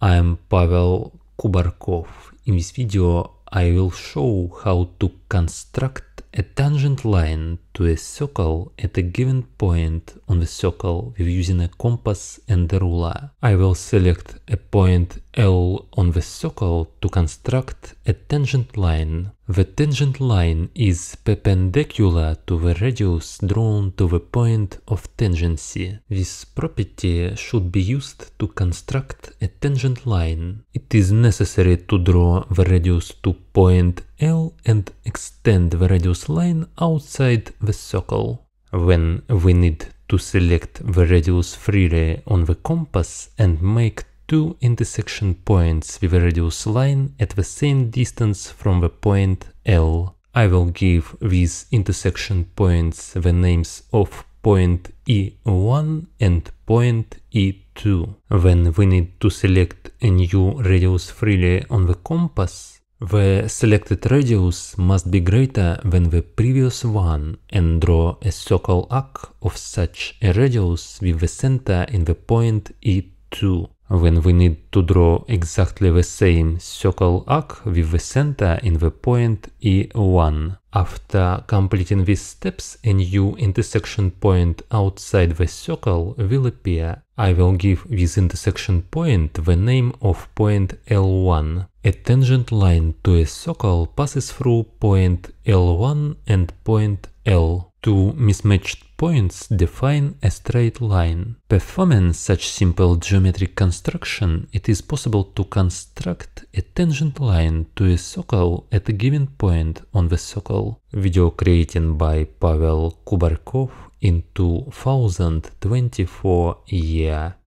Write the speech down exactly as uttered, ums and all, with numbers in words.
I am Pavel Kubarkov. In this video I will show how to construct a tangent line to a circle at a given point on the circle with using a compass and a ruler. I will select a point L on the circle to construct a tangent line. The tangent line is perpendicular to the radius drawn to the point of tangency. This property should be used to construct a tangent line. It is necessary to draw the radius to point L and extend the radius line outside the circle. When we need to select the radius freely on the compass and make two intersection points with a radius line at the same distance from the point L. I will give these intersection points the names of point E one and point E two. When we need to select a new radius freely on the compass, the selected radius must be greater than the previous one, and draw a circle arc of such a radius with the center in the point E two. When we need to draw exactly the same circle arc with the center in the point E one. After completing these steps, a new intersection point outside the circle will appear. I will give this intersection point the name of point L one. A tangent line to a circle passes through point L one and point L. Two mismatched points define a straight line. Performing such simple geometric construction, it is possible to construct a tangent line to a circle at a given point on the circle. Video created by Pavel Kubarkov in two thousand twenty-four year.